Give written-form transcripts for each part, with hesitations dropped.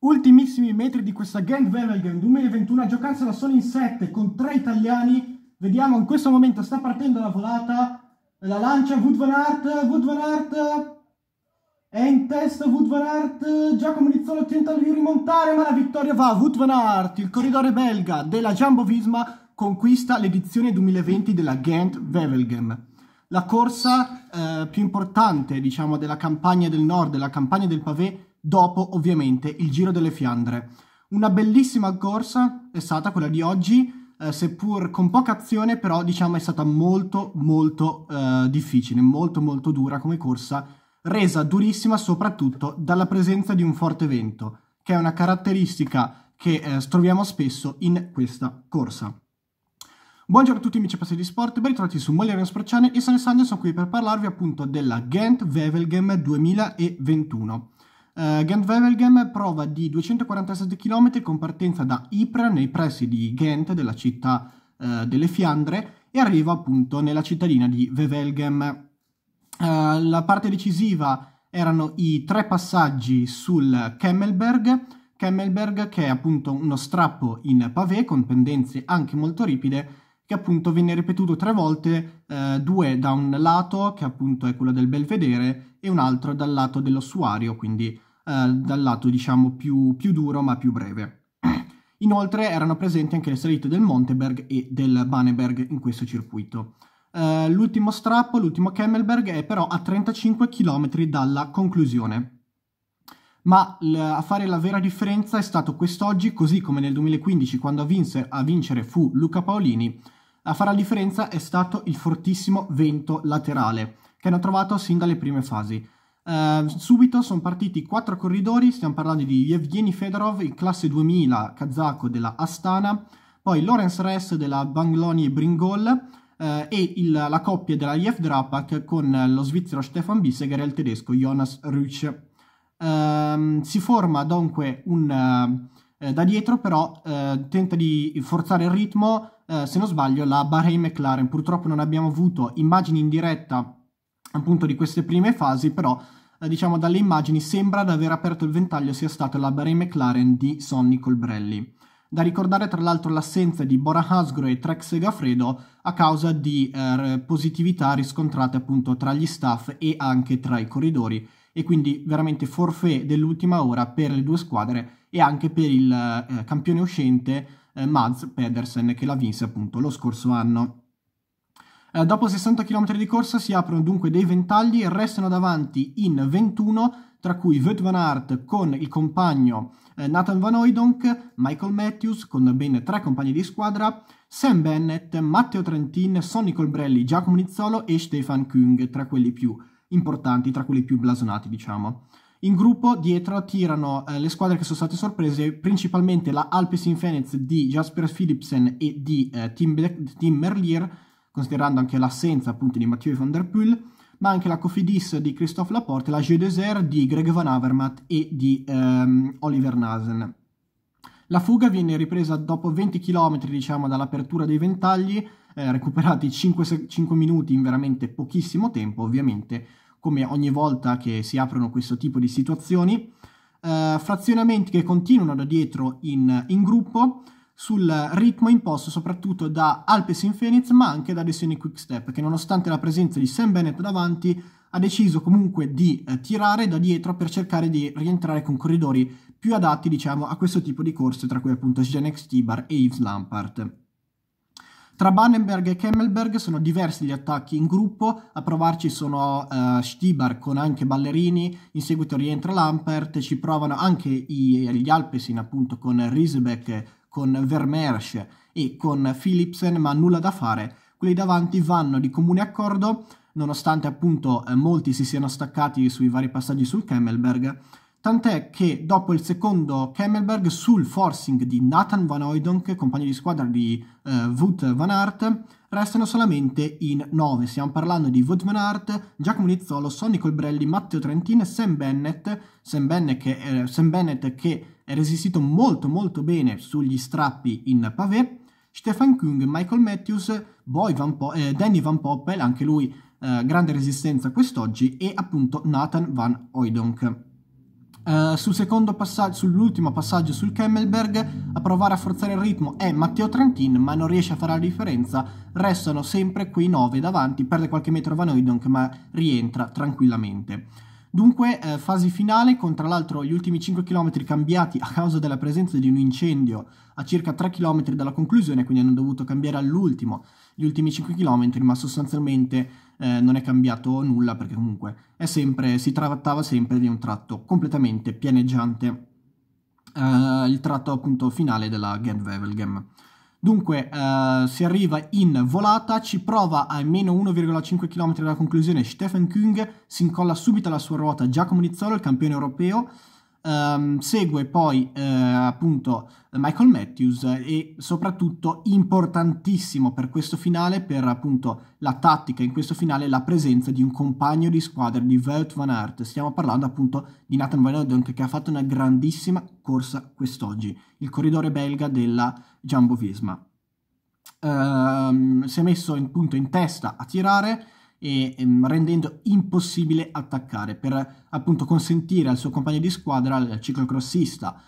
Ultimissimi metri di questa Gent-Wevelgem 2021, giocarsela solo in 7 con 3 italiani. Vediamo in questo momento sta partendo la volata, la lancia Wout van Aert è in testa. Wout van Aert, Giacomo Nizzolo tenta di rimontare, ma la vittoria va a Wout van Aert. Il corridore belga della Jumbo Visma conquista l'edizione 2020 della Gent-Wevelgem, la corsa più importante, diciamo, della campagna del nord, della campagna del pavé, dopo ovviamente il Giro delle Fiandre. Una bellissima corsa è stata quella di oggi, seppur con poca azione, però diciamo è stata molto difficile, molto dura come corsa, resa durissima soprattutto dalla presenza di un forte vento, che è una caratteristica che troviamo spesso in questa corsa. Buongiorno a tutti amici appassionati di sport, ben ritrovati su Mollerino Sport Channel. Io sono Alessandro e sono qui per parlarvi appunto della Gent-Wevelgem 2021. Gent-Wevelgem, prova di 247 km con partenza da Ypres, nei pressi di Ghent, della città delle Fiandre, e arriva appunto nella cittadina di Wevelgem. La parte decisiva erano i 3 passaggi sul Kemmelberg, che è appunto uno strappo in pavé con pendenze anche molto ripide, che appunto viene ripetuto 3 volte, 2 da un lato, che appunto è quello del Belvedere, e un altro dal lato dell'ossuario, quindi dal lato diciamo più duro ma più breve. Inoltre erano presenti anche le salite del Monteberg e del Baneberg in questo circuito. L'ultimo strappo, l'ultimo Kemmelberg, è però a 35 km dalla conclusione, ma a fare la vera differenza è stato quest'oggi, così come nel 2015 quando a vincere fu Luca Paolini. A fare la differenza è stato il fortissimo vento laterale che hanno trovato sin dalle prime fasi. Subito sono partiti 4 corridori, stiamo parlando di Evgenij Fedorov, il classe 2000 kazako della Astana, poi Lorenz Ress della Bangloni-Bringol e la coppia della IF Drapak con lo svizzero Stefan Bissegger e il tedesco Jonas Ruch. Si forma dunque da dietro, però tenta di forzare il ritmo, se non sbaglio la Bahrain McLaren. Purtroppo non abbiamo avuto immagini in diretta appunto di queste prime fasi, però diciamo dalle immagini sembra ad aver aperto il ventaglio sia stata la Bahrain McLaren di Sonny Colbrelli. Da ricordare tra l'altro l'assenza di Bora Hansgrohe e Trek Segafredo a causa di positività riscontrate appunto tra gli staff e anche tra i corridori, e quindi veramente forfait dell'ultima ora per le 2 squadre e anche per il campione uscente Mads Pedersen, che la vinse appunto lo scorso anno. Dopo 60 km di corsa si aprono dunque dei ventagli, restano davanti in 21, tra cui Wout van Aert con il compagno Nathan Van Hooydonck, Michael Matthews con ben 3 compagni di squadra, Sam Bennett, Matteo Trentin, Sonny Colbrelli, Giacomo Nizzolo e Stefan Küng, tra quelli più importanti, tra quelli più blasonati diciamo. In gruppo dietro tirano le squadre che sono state sorprese, principalmente la Alpecin-Fenix di Jasper Philipsen e di Tim Merlier, considerando anche l'assenza appunto di Mathieu van der Poel, ma anche la Cofidis di Christophe Laporte, la Jeu Desert di Greg Van Avermaet e di Oliver Nasen. La fuga viene ripresa dopo 20 km diciamo dall'apertura dei ventagli, recuperati 5 minuti in veramente pochissimo tempo, ovviamente come ogni volta che si aprono questo tipo di situazioni. Frazionamenti che continuano da dietro in gruppo, sul ritmo imposto soprattutto da Alpecin-Fenix, ma anche da Deceuninck Quick Step, che nonostante la presenza di Sam Bennett davanti ha deciso comunque di tirare da dietro per cercare di rientrare con corridori più adatti diciamo a questo tipo di corse, tra cui appunto Zdeněk Štibar e Yves Lampaert. Tra Baneberg e Kemmelberg sono diversi gli attacchi in gruppo, a provarci sono Štibar con anche Ballerini, in seguito rientra Lampaert, ci provano anche gli Alpecin appunto con Riesbeck, con Vermeersch e con Philipsen, ma nulla da fare. Quelli davanti vanno di comune accordo, nonostante appunto molti si siano staccati sui vari passaggi sul Kemmelberg, tant'è che dopo il secondo Kemmelberg, sul forcing di Nathan Van Hooydonck, compagno di squadra di Wout van Aert, restano solamente in 9. Stiamo parlando di Wout van Aert, Giacomo Nizzolo, Sonny Colbrelli, Matteo Trentin, Sam Bennett che è resistito molto bene sugli strappi in pavé, Stefan Küng, Michael Matthews, Danny Van Poppel, anche lui grande resistenza quest'oggi, e appunto Nathan Van Hooydonck. Sull'ultimo passaggio sul Kemmelberg a provare a forzare il ritmo è Matteo Trentin, ma non riesce a fare la differenza, restano sempre qui 9 davanti, perde qualche metro Van Hooydonck ma rientra tranquillamente. Dunque fase finale, con tra l'altro gli ultimi 5 km cambiati a causa della presenza di un incendio a circa 3 km dalla conclusione, quindi hanno dovuto cambiare all'ultimo gli ultimi 5 km, ma sostanzialmente non è cambiato nulla perché comunque è sempre, si trattava sempre di un tratto completamente pianeggiante, il tratto appunto finale della Gent-Wevelgem. Dunque si arriva in volata, ci prova a meno 1,5 km dalla conclusione Stefan Küng, si incolla subito alla sua ruota Giacomo Nizzolo, il campione europeo, segue poi appunto Michael Matthews e soprattutto importantissimo per questo finale, per appunto la tattica in questo finale, la presenza di un compagno di squadra di Wout van Aert. Stiamo parlando appunto di Nathan Van Hooydonck, che ha fatto una grandissima corsa quest'oggi, il corridore belga della Jumbo Visma. Si è messo appunto in testa a tirare e rendendo impossibile attaccare, per appunto consentire al suo compagno di squadra, al ciclocrossista,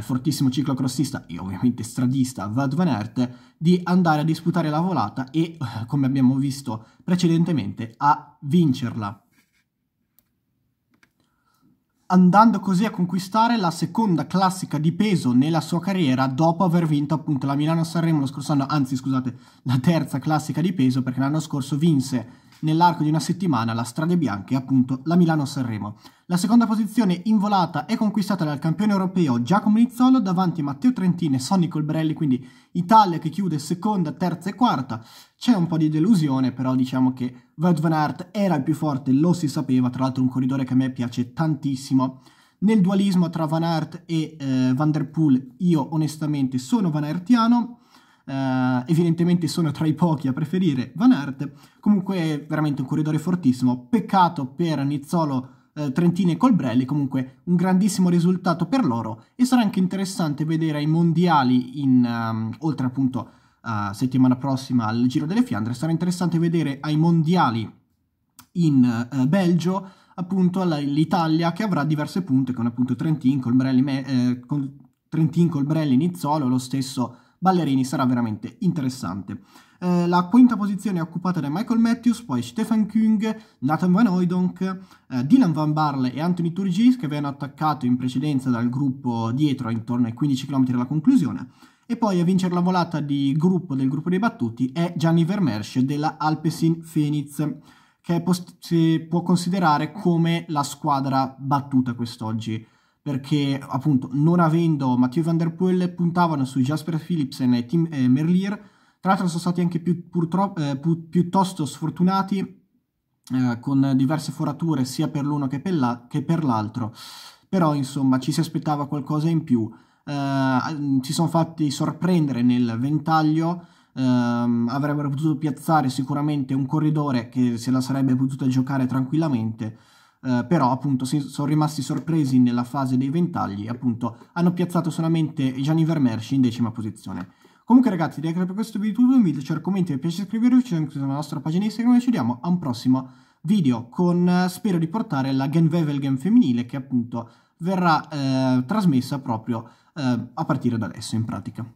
fortissimo ciclocrossista e ovviamente stradista Wout van Aert, di andare a disputare la volata e, come abbiamo visto precedentemente, a vincerla, andando così a conquistare la seconda classica di peso nella sua carriera, dopo aver vinto appunto la Milano-Sanremo lo scorso anno, anzi scusate, la terza classica di peso, perché l'anno scorso vinse nell'arco di una settimana la Strade Bianche e appunto la Milano-Sanremo. La seconda posizione in volata è conquistata dal campione europeo Giacomo Nizzolo, davanti Matteo Trentin e Sonny Colbrelli, quindi Italia che chiude seconda, terza e quarta. C'è un po' di delusione, però diciamo che Wout van Aert era il più forte, lo si sapeva, tra l'altro un corridore che a me piace tantissimo. Nel dualismo tra Van Aert e Van der Poel io onestamente sono Van Aertiano. Evidentemente sono tra i pochi a preferire Van Aert. Comunque veramente un corridore fortissimo, peccato per Nizzolo, Trentin e Colbrelli, comunque un grandissimo risultato per loro, e sarà anche interessante vedere ai mondiali, oltre appunto a settimana prossima al Giro delle Fiandre, sarà interessante vedere ai mondiali in Belgio appunto l'Italia che avrà diverse punte, con appunto Trentin, Colbrelli, Nizzolo, lo stesso Ballerini. Sarà veramente interessante. La quinta posizione è occupata da Michael Matthews, poi Stefan Küng, Nathan Van Hooydonck, Dylan Van Barle e Anthony Turgis, che avevano attaccato in precedenza dal gruppo dietro intorno ai 15 km alla conclusione, e poi a vincere la volata del gruppo dei battuti è Gianni Vermeersch della Alpecin-Fenix, che si può considerare come la squadra battuta quest'oggi, perché appunto non avendo Mathieu van der Poel puntavano su Jasper Philipsen e Tim Merlier. Tra l'altro sono stati anche piuttosto sfortunati con diverse forature sia per l'uno che per l'altro, però insomma ci si aspettava qualcosa in più. Ci sono fatti sorprendere nel ventaglio, avrebbero potuto piazzare sicuramente un corridore che se la sarebbe potuta giocare tranquillamente, però appunto sono rimasti sorpresi nella fase dei ventagli, appunto hanno piazzato solamente Gianni Vermeersch in 10ª posizione. Comunque ragazzi, direi che per questo video tutto, vi lascio commenti, vi piace iscrivervi, c'è anche sulla nostra pagina Instagram, ci vediamo a un prossimo video con, spero di portare la Gent-Wevelgem femminile, che appunto verrà trasmessa proprio a partire da adesso in pratica.